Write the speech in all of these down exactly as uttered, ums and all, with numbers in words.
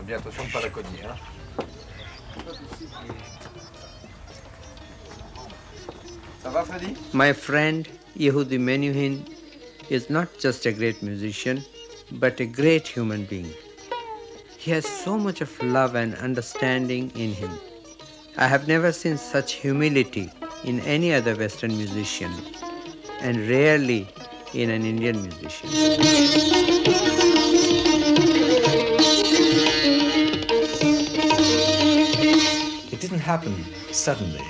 Fais bien attention de ne pas la cogner. Hein. Ça va, Freddy? My friend Yehudi Menuhin is not just a great musician, but a great human being. He has so much of love and understanding in him. I have never seen such humility in any other Western musician, and rarely in an Indian musician. It didn't happen suddenly.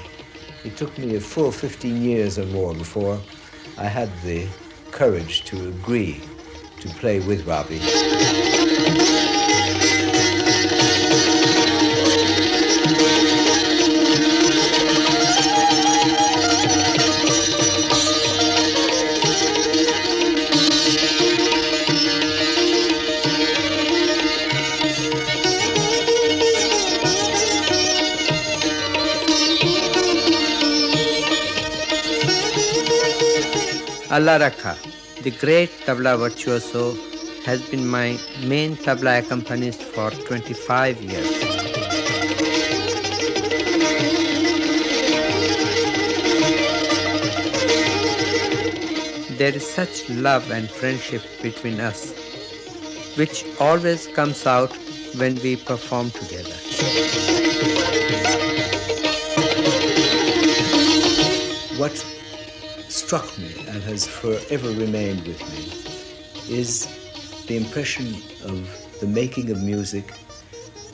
It took me a full fifteen years or more before I had the courage to agree to play with Ravi. Alla Rakha, the great tabla virtuoso, has been my main tabla accompanist for twenty-five years. There is such love and friendship between us, which always comes out when we perform together. What struck me and has forever remained with me is the impression of the making of music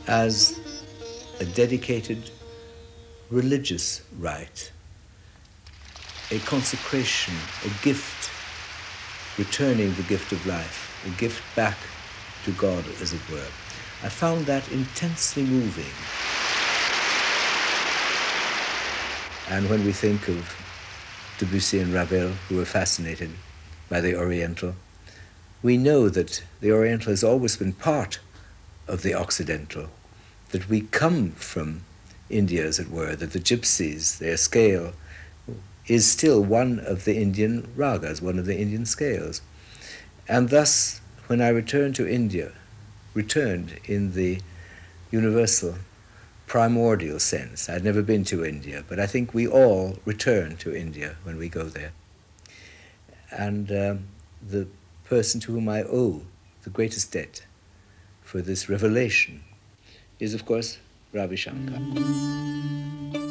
as a dedicated religious rite, a consecration, a gift, returning the gift of life, a gift back to God, as it were. I found that intensely moving. And when we think of Debussy and Ravel, who were fascinated by the Oriental, we know that the Oriental has always been part of the Occidental, that we come from India, as it were, that the gypsies, their scale, is still one of the Indian ragas, one of the Indian scales. And thus, when I returned to India, returned in the universal, primordial sense. I'd never been to India, but I think we all return to India when we go there. And um, the person to whom I owe the greatest debt for this revelation is, of course, Ravi Shankar.